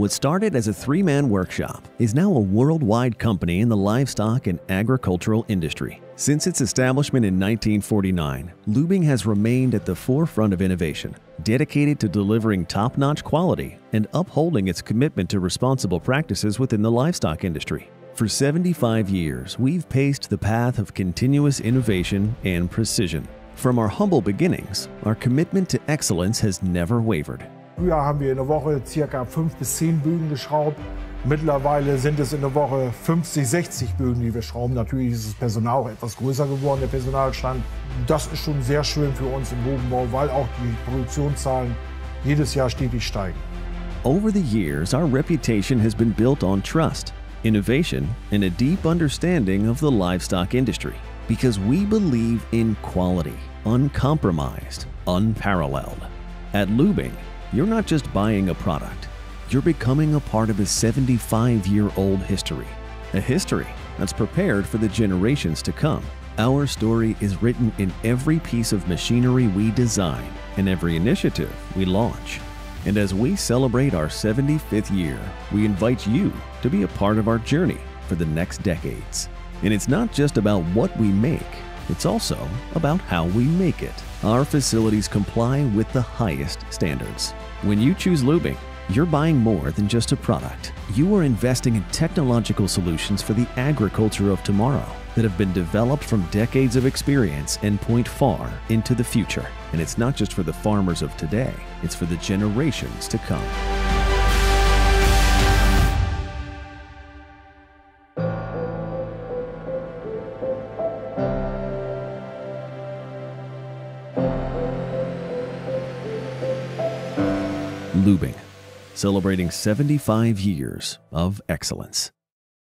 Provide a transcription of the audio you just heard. What started as a three-man workshop is now a worldwide company in the livestock and agricultural industry. Since its establishment in 1949, Lubing has remained at the forefront of innovation, dedicated to delivering top-notch quality and upholding its commitment to responsible practices within the livestock industry. For 75 years, we've paced the path of continuous innovation and precision. From our humble beginnings, our commitment to excellence has never wavered. Früher haben wir in der Woche circa 5 bis 10 Bögen geschraubt. Mittlerweile sind es in der Woche 50, 60 Bögen, die wir schrauben. Natürlich ist das Personal auch etwas größer geworden, der Personalstand. Das ist schon sehr schön für uns im Bodenbau, weil auch die Produktionszahlen jedes Jahr stetig steigen. Over the years, our reputation has been built on trust, innovation, and a deep understanding of the livestock industry. Because we believe in quality, uncompromised, unparalleled. At Lubing, you're not just buying a product, you're becoming a part of a 75-year-old history. A history that's prepared for the generations to come. Our story is written in every piece of machinery we design and every initiative we launch. And as we celebrate our 75th year, we invite you to be a part of our journey for the next decades. And it's not just about what we make, it's also about how we make it. Our facilities comply with the highest standards. When you choose Lubing, you're buying more than just a product. You are investing in technological solutions for the agriculture of tomorrow that have been developed from decades of experience and point far into the future. And it's not just for the farmers of today, it's for the generations to come. Lubing, celebrating 75 years of excellence.